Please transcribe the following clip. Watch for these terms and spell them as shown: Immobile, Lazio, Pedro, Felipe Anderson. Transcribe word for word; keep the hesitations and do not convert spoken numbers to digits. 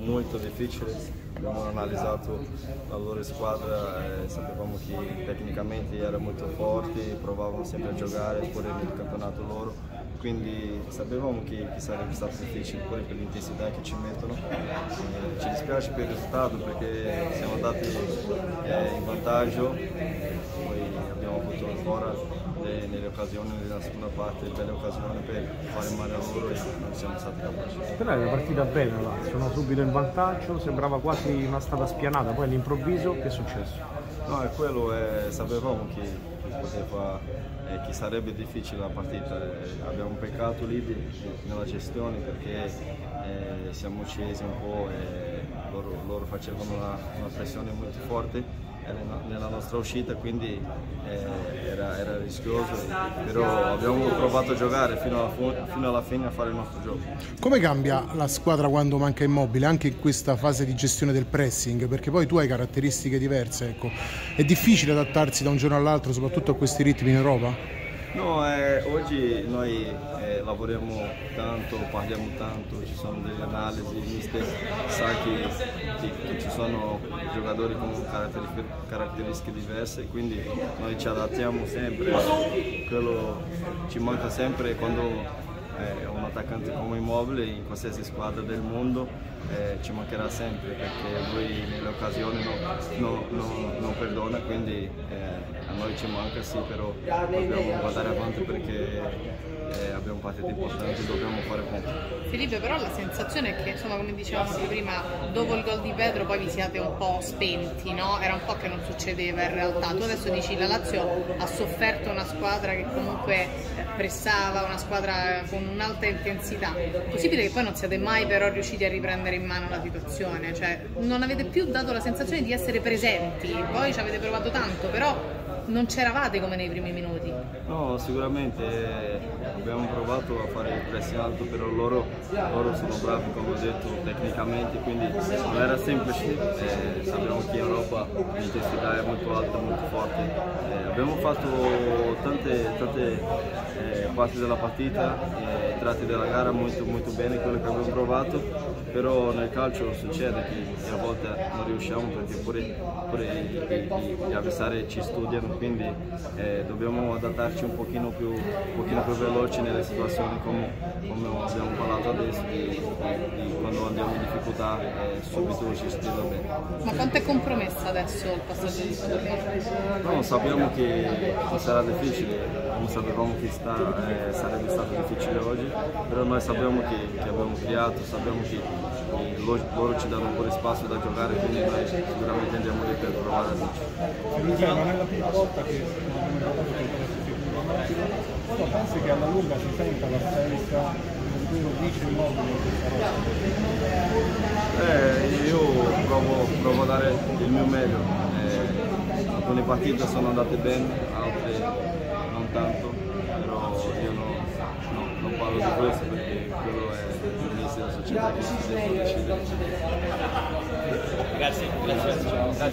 Molto difficile, abbiamo analizzato la loro squadra e sapevamo che tecnicamente erano molto forti, provavano sempre a giocare pure nel campionato loro, quindi sapevamo che, che sarebbe stato difficile pure per l'intensità che ci mettono. E ci dispiace per il risultato perché siamo andati eh, in vantaggio, poi abbiamo avuto ancora eh, nelle occasioni nella seconda parte belle occasioni per fare male a loro e non siamo stati capaci. Però è una partita bella, sono subito in vantaggio, sembrava quasi una stata spianata, poi all'improvviso che è successo? No, è quello, è, sapevamo che, che, poteva, eh, che sarebbe difficile la partita, eh, abbiamo peccato lì di, nella gestione perché eh, siamo uccisi un po', eh, loro, loro facevano una, una pressione molto forte nella nostra uscita, quindi eh, era, era rischioso, però abbiamo provato a giocare fino alla, fino alla fine a fare il nostro gioco. Come cambia la squadra quando manca Immobile, anche in questa fase di gestione del pressing, perché poi tu hai caratteristiche diverse, ecco. È difficile adattarsi da un giorno all'altro, soprattutto a questi ritmi in Europa? No, eh, oggi noi eh, lavoriamo tanto, parliamo tanto, ci sono delle analisi, mister sa che, che, che ci sono giocatori con caratteristiche, caratteristiche diverse, quindi noi ci adattiamo sempre, quello ci manca sempre quando... Eh, un attaccante come Immobile in qualsiasi squadra del mondo eh, ci mancherà sempre perché lui nelle occasioni non no, no, no perdona, quindi eh, a noi ci manca sì, però dobbiamo guardare avanti perché eh, abbiamo partite importanti, dobbiamo fare punti. Felipe, però la sensazione è che, insomma, come dicevamo prima, dopo il gol di Pedro poi vi siate un po' spenti, no? Era un po' che non succedeva in realtà. Tu adesso dici la Lazio ha sofferto una squadra che comunque pressava, una squadra con un'alta intensità, è possibile che poi non siate mai però riusciti a riprendere in mano la situazione, cioè non avete più dato la sensazione di essere presenti, poi ci avete provato tanto però non c'eravate come nei primi minuti. No, sicuramente abbiamo provato a fare il pressing alto, però loro, loro sono bravi come ho detto tecnicamente, quindi non era semplice, eh, sappiamo che in Europa l'intensità è molto alta, molto forte, eh, abbiamo fatto tante, tante eh, parti della partita, eh, tratti della gara molto, molto bene quello che abbiamo provato, però nel calcio succede che a volte non riusciamo perché pure, pure gli, gli, gli avversari ci studiano, quindi eh, dobbiamo adattarci un pochino più, un pochino più veloci nelle situazioni come, come abbiamo parlato adesso, di, di, di quando andiamo in difficoltà eh, subito ci studiamo bene. Ma quanto è compromesso adesso il passaggio di stagione? No, sappiamo che sarà difficile, non sapevamo che sta, eh, sarebbe stato difficile oggi, però noi sappiamo che, che abbiamo creato, sappiamo che, che loro, loro ci danno un po' di spazio da giocare, quindi noi sicuramente andiamo lì per provare a vincere. L'ultima, non è la prima volta che abbiamo giocato contro la Lazio, pensi che alla lunga si senta l'assenza di uno dice il modo in questa eh, Io provo, provo a dare il mio meglio, eh, alcune partite sono andate bene, altre non tanto, però io non No, non parlo di questo perché quello è l'inizio della società che si deve decidere. Grazie, grazie.